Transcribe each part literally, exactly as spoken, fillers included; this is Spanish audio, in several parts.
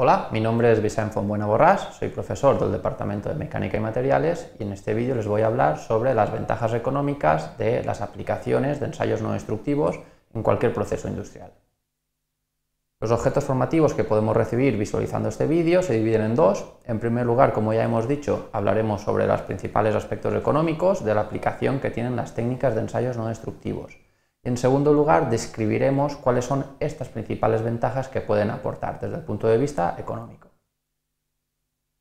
Hola, mi nombre es Vicent Fombuena Borrás, soy profesor del Departamento de Mecánica y Materiales y en este vídeo les voy a hablar sobre las ventajas económicas de las aplicaciones de ensayos no destructivos en cualquier proceso industrial. Los objetos formativos que podemos recibir visualizando este vídeo se dividen en dos. En primer lugar, como ya hemos dicho, hablaremos sobre los principales aspectos económicos de la aplicación que tienen las técnicas de ensayos no destructivos. En segundo lugar, describiremos cuáles son estas principales ventajas que pueden aportar desde el punto de vista económico.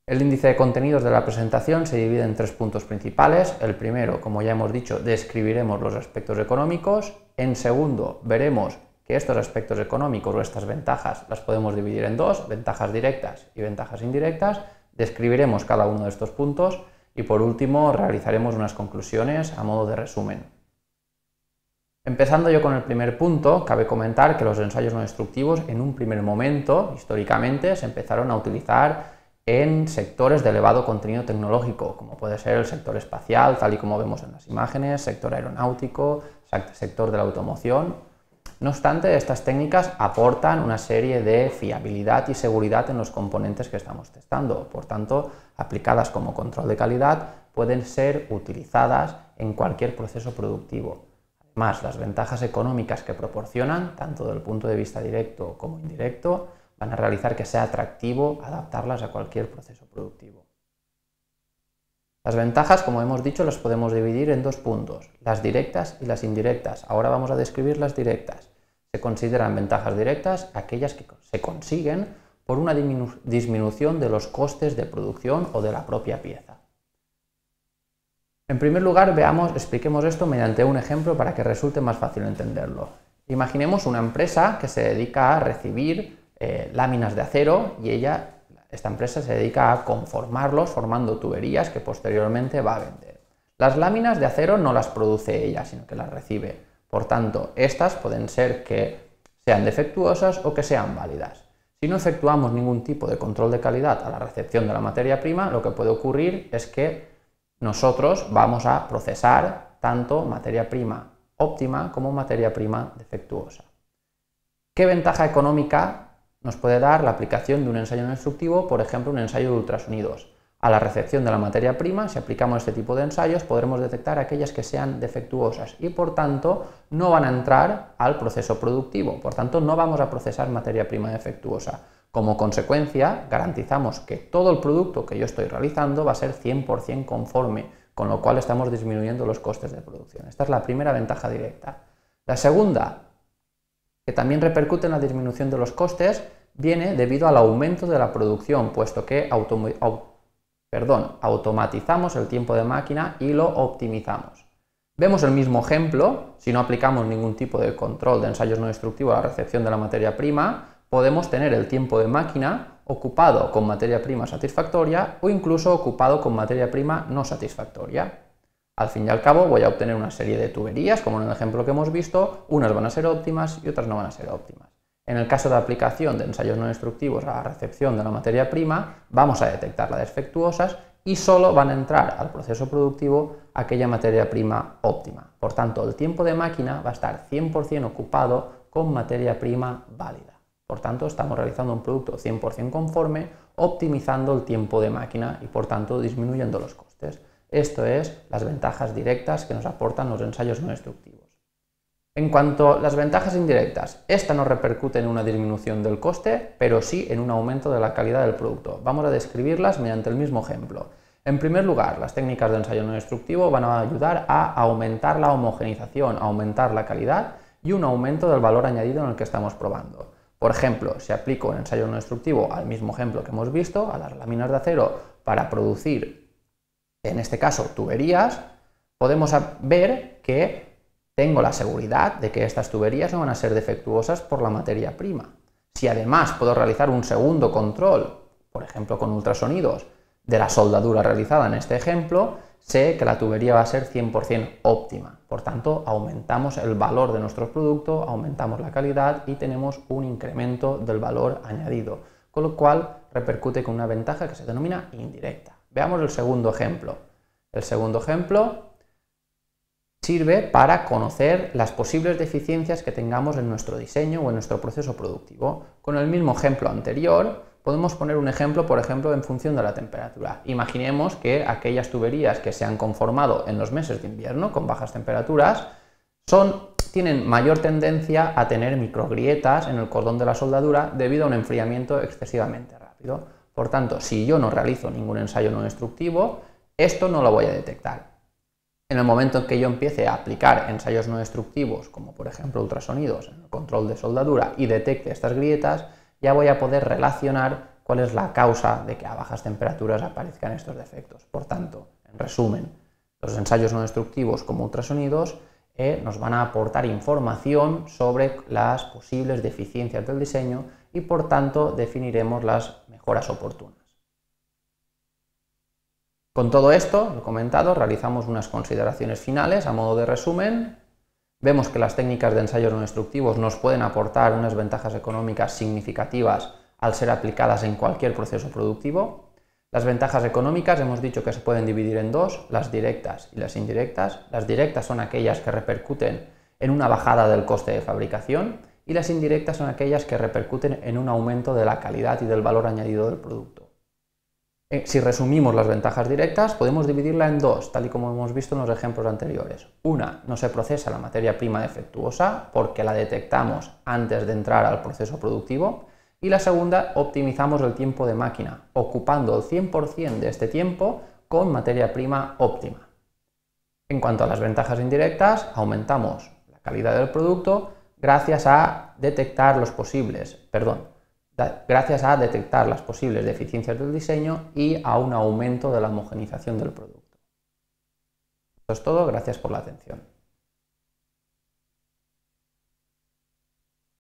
El índice de contenidos de la presentación se divide en tres puntos principales. El primero, como ya hemos dicho, describiremos los aspectos económicos. En segundo, veremos que estos aspectos económicos o estas ventajas las podemos dividir en dos, ventajas directas y ventajas indirectas. Describiremos cada uno de estos puntos y por último realizaremos unas conclusiones a modo de resumen. Empezando yo con el primer punto, cabe comentar que los ensayos no destructivos en un primer momento, históricamente, se empezaron a utilizar en sectores de elevado contenido tecnológico, como puede ser el sector espacial, tal y como vemos en las imágenes, sector aeronáutico, sector de la automoción. No obstante, estas técnicas aportan una serie de fiabilidad y seguridad en los componentes que estamos testando, por tanto, aplicadas como control de calidad, pueden ser utilizadas en cualquier proceso productivo. Más las ventajas económicas que proporcionan, tanto desde el punto de vista directo como indirecto, van a realizar que sea atractivo adaptarlas a cualquier proceso productivo. Las ventajas, como hemos dicho, las podemos dividir en dos puntos, las directas y las indirectas. Ahora vamos a describir las directas. Se consideran ventajas directas aquellas que se consiguen por una disminu- disminución de los costes de producción o de la propia pieza. En primer lugar, veamos, expliquemos esto mediante un ejemplo para que resulte más fácil entenderlo. Imaginemos una empresa que se dedica a recibir eh, láminas de acero y ella, esta empresa se dedica a conformarlos formando tuberías que posteriormente va a vender. Las láminas de acero no las produce ella, sino que las recibe. Por tanto, estas pueden ser que sean defectuosas o que sean válidas. Si no efectuamos ningún tipo de control de calidad a la recepción de la materia prima, lo que puede ocurrir es que nosotros vamos a procesar tanto materia prima óptima como materia prima defectuosa. ¿Qué ventaja económica nos puede dar la aplicación de un ensayo no destructivo? Por ejemplo, un ensayo de ultrasonidos. A la recepción de la materia prima, si aplicamos este tipo de ensayos, podremos detectar aquellas que sean defectuosas y, por tanto, no van a entrar al proceso productivo. Por tanto, no vamos a procesar materia prima defectuosa. Como consecuencia, garantizamos que todo el producto que yo estoy realizando va a ser cien por cien conforme, con lo cual estamos disminuyendo los costes de producción. Esta es la primera ventaja directa. La segunda, que también repercute en la disminución de los costes, viene debido al aumento de la producción, puesto que autom- au- perdón, automatizamos el tiempo de máquina y lo optimizamos. Vemos el mismo ejemplo, si no aplicamos ningún tipo de control de ensayos no destructivos a la recepción de la materia prima, podemos tener el tiempo de máquina ocupado con materia prima satisfactoria o incluso ocupado con materia prima no satisfactoria. Al fin y al cabo voy a obtener una serie de tuberías, como en el ejemplo que hemos visto, unas van a ser óptimas y otras no van a ser óptimas. En el caso de aplicación de ensayos no destructivos a la recepción de la materia prima, vamos a detectar las defectuosas y solo van a entrar al proceso productivo aquella materia prima óptima. Por tanto, el tiempo de máquina va a estar cien por cien ocupado con materia prima válida. Por tanto, estamos realizando un producto cien por cien conforme, optimizando el tiempo de máquina y, por tanto, disminuyendo los costes. Esto es las ventajas directas que nos aportan los ensayos no destructivos. En cuanto a las ventajas indirectas, esta no repercute en una disminución del coste, pero sí en un aumento de la calidad del producto. Vamos a describirlas mediante el mismo ejemplo. En primer lugar, las técnicas de ensayo no destructivo van a ayudar a aumentar la homogenización, a aumentar la calidad y un aumento del valor añadido en el que estamos probando. Por ejemplo, si aplico un ensayo no destructivo al mismo ejemplo que hemos visto, a las láminas de acero, para producir, en este caso, tuberías, podemos ver que tengo la seguridad de que estas tuberías no van a ser defectuosas por la materia prima. Si además puedo realizar un segundo control, por ejemplo con ultrasonidos, de la soldadura realizada en este ejemplo, sé que la tubería va a ser cien por cien óptima. Por tanto, aumentamos el valor de nuestro producto, aumentamos la calidad y tenemos un incremento del valor añadido, con lo cual repercute con una ventaja que se denomina indirecta. Veamos el segundo ejemplo. El segundo ejemplo sirve para conocer las posibles deficiencias que tengamos en nuestro diseño o en nuestro proceso productivo. Con el mismo ejemplo anterior, Podemos poner un ejemplo, por ejemplo, en función de la temperatura. Imaginemos que aquellas tuberías que se han conformado en los meses de invierno con bajas temperaturas son, tienen mayor tendencia a tener microgrietas en el cordón de la soldadura debido a un enfriamiento excesivamente rápido. Por tanto, si yo no realizo ningún ensayo no destructivo, esto no lo voy a detectar. En el momento en que yo empiece a aplicar ensayos no destructivos, como por ejemplo ultrasonidos en el control de soldadura, y detecte estas grietas, ya voy a poder relacionar cuál es la causa de que a bajas temperaturas aparezcan estos defectos. Por tanto, en resumen, los ensayos no destructivos como ultrasonidos eh, nos van a aportar información sobre las posibles deficiencias del diseño y por tanto definiremos las mejoras oportunas. Con todo esto, lo comentado, realizamos unas consideraciones finales a modo de resumen. Vemos que las técnicas de ensayos no destructivos nos pueden aportar unas ventajas económicas significativas al ser aplicadas en cualquier proceso productivo. Las ventajas económicas hemos dicho que se pueden dividir en dos, las directas y las indirectas. Las directas son aquellas que repercuten en una bajada del coste de fabricación y las indirectas son aquellas que repercuten en un aumento de la calidad y del valor añadido del producto. Si resumimos las ventajas directas, podemos dividirla en dos, tal y como hemos visto en los ejemplos anteriores. Una, no se procesa la materia prima defectuosa porque la detectamos antes de entrar al proceso productivo. Y la segunda, optimizamos el tiempo de máquina, ocupando el cien por cien de este tiempo con materia prima óptima. En cuanto a las ventajas indirectas, aumentamos la calidad del producto gracias a detectar los posibles, perdón, gracias a detectar las posibles deficiencias del diseño y a un aumento de la homogenización del producto. Esto es todo, gracias por la atención.